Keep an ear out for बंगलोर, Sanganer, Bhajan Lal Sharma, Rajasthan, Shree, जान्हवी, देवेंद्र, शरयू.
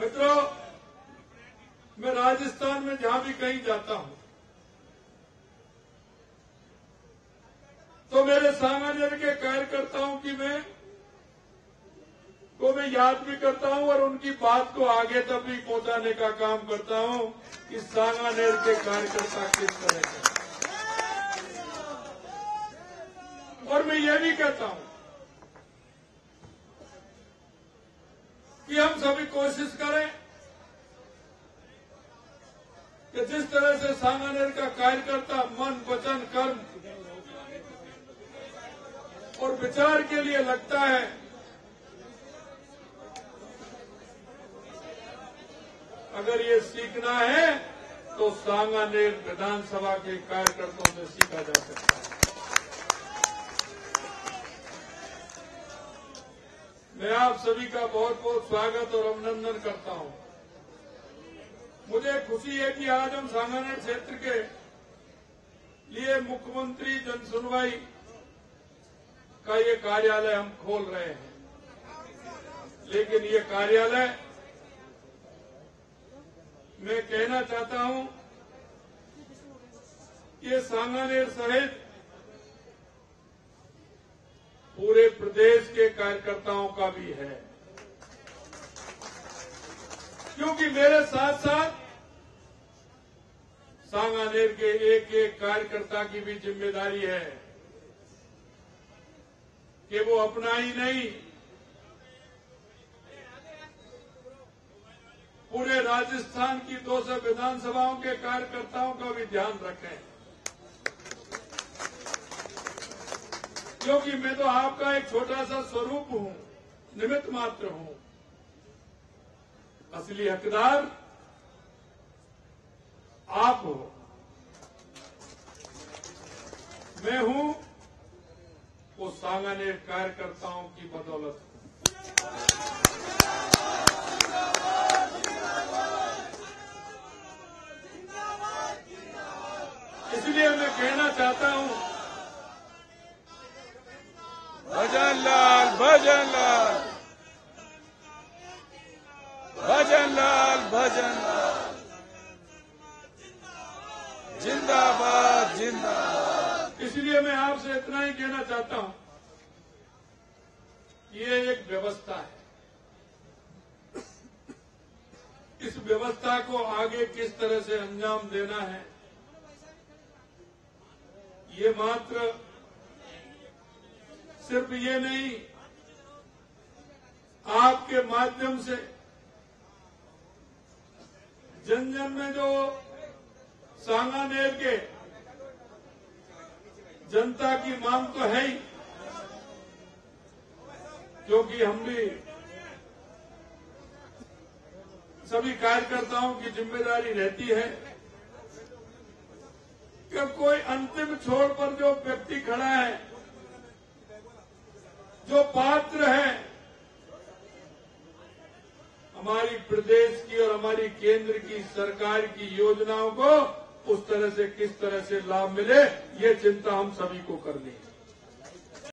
मित्रों, मैं राजस्थान में जहां भी कहीं जाता हूं तो मेरे सांगानेर के कार्यकर्ताओं की मैं याद भी करता हूं और उनकी बात को आगे तक भी पहुंचाने का काम करता हूं कि सांगानेर के कार्यकर्ता किस तरह के। और मैं ये भी कहता हूं कि हम सभी कोशिश करें कि जिस तरह से सांगानेर का कार्यकर्ता मन, वचन, कर्म और विचार के लिए लगता है, अगर ये सीखना है तो सांगानेर विधानसभा के कार्यकर्ताओं से सीखा जा सकता है। मैं आप सभी का बहुत बहुत स्वागत और अभिनंदन करता हूं। मुझे खुशी है कि आज हम सांगानेर क्षेत्र के लिए मुख्यमंत्री जन सुनवाई का ये कार्यालय हम खोल रहे हैं। लेकिन ये कार्यालय, मैं कहना चाहता हूं, ये सांगानेर सहित पूरे प्रदेश के कार्यकर्ताओं का भी है, क्योंकि मेरे साथ साथ सांगानेर के एक एक कार्यकर्ता की भी जिम्मेदारी है कि वो अपना ही नहीं, पूरे राजस्थान की 200 विधानसभाओं के कार्यकर्ताओं का भी ध्यान रखें। क्योंकि मैं तो आपका एक छोटा सा स्वरूप हूं, निमित्त मात्र हूं। असली हकदार आप हो, मैं हूं, वो सांगानेर कार्यकर्ताओं की बदौलत। इसलिए मैं कहना चाहता हूं, भजन लाल जिंदाबाद जिंदाबाद। इसलिए मैं आपसे इतना ही कहना चाहता हूं, ये एक व्यवस्था है, इस व्यवस्था को आगे किस तरह से अंजाम देना है ये मात्र सिर्फ ये नहीं, आपके माध्यम से जन जन में जो सांगानेर के जनता की मांग तो है ही, क्योंकि हम भी सभी कार्यकर्ताओं की जिम्मेदारी रहती है कि कोई अंतिम छोर पर जो व्यक्ति खड़ा है, जो पात्र है, हमारी प्रदेश की और हमारी केंद्र की सरकार की योजनाओं को उस तरह से किस तरह से लाभ मिले, ये चिंता हम सभी को करनी है।